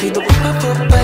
She the